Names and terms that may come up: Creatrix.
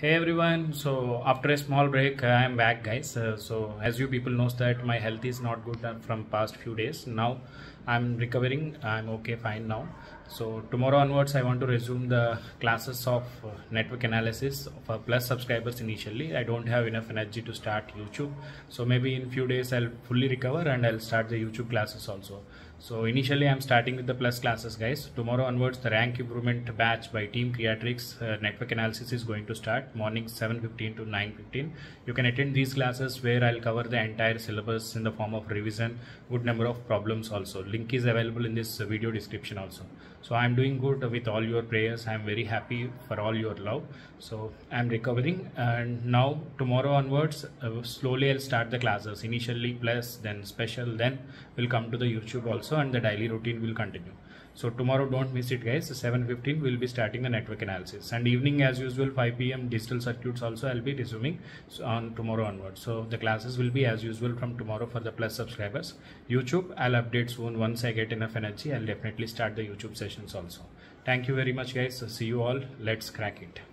Hey everyone, so after a small break I am back guys. So as you people knows that my health is not good from past few days. Now I'm recovering, I'm okay, fine now. So tomorrow onwards I want to resume the classes of network analysis for Plus subscribers. Initially I don't have enough energy to start YouTube, so maybe in few days I'll fully recover and I'll start the YouTube classes also. So initially I'm starting with the Plus classes guys. Tomorrow onwards the rank improvement batch by team Creatrix network analysis is going to start morning 7:15 to 9:15. You can attend these classes where I'll cover the entire syllabus in the form of revision, good number of problems also. Link is available in this video description also. So I'm doing good with all your prayers. I'm very happy for all your love. So I'm recovering, and now tomorrow onwards slowly I'll start the classes. Initially Plus, then Special, then we'll come to the YouTube also, and the daily routine will continue. So tomorrow don't miss it guys. 7:15 we'll be starting the network analysis, and evening as usual 5 PM digital circuits also I'll be resuming on tomorrow onwards. So the classes will be as usual from tomorrow for the Plus subscribers. YouTube I'll update soon. Once I get enough energy I'll definitely start the YouTube sessions also. Thank you very much guys. So see you all. Let's crack it.